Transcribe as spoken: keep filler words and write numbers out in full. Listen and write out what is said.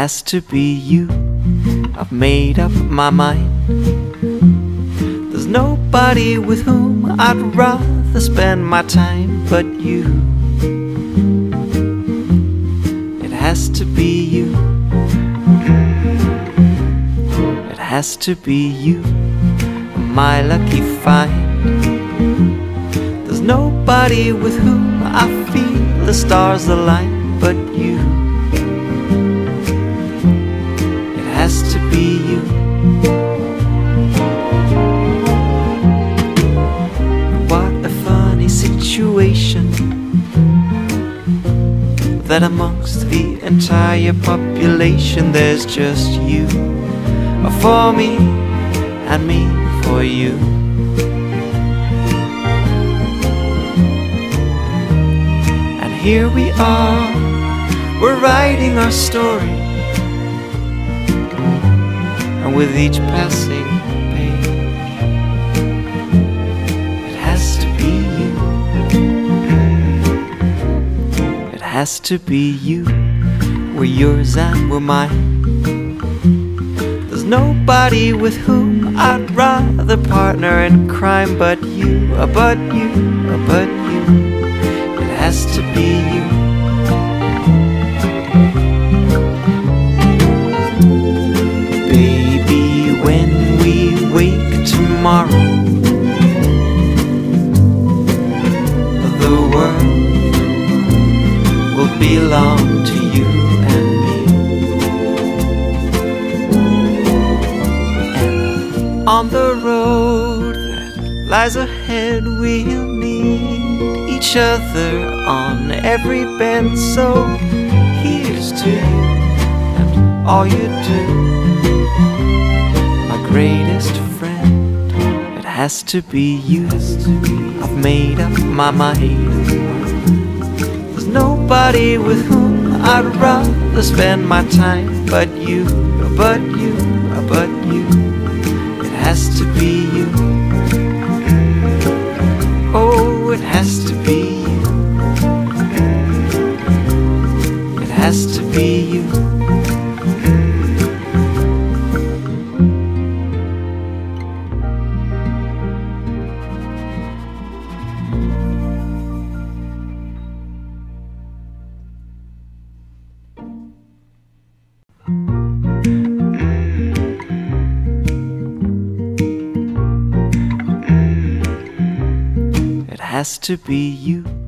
has to be you. I've made up my mind. There's nobody with whom I'd rather spend my time but you. It has to be you. It has to be you, my lucky find. There's nobody with whom I feel the stars align but you. It has to be you. What a funny situation that amongst the entire population there's just you for me and me for you. And here we are, we're writing our story, and with each passing page, it has to be you. It has to be you. We're yours and we're mine. There's nobody with whom I'd rather partner in crime but you, but you, but you. It has to be you. Tomorrow, the world will belong to you and me. And on the road that lies ahead, we'll need each other on every bend. So here's to you and all you do, my greatest friend. It has to be you. I've made up my mind. There's nobody with whom I'd rather spend my time but you, but you, but you. It has to be you. Oh, it has to be you. It has to be you. It has to be you.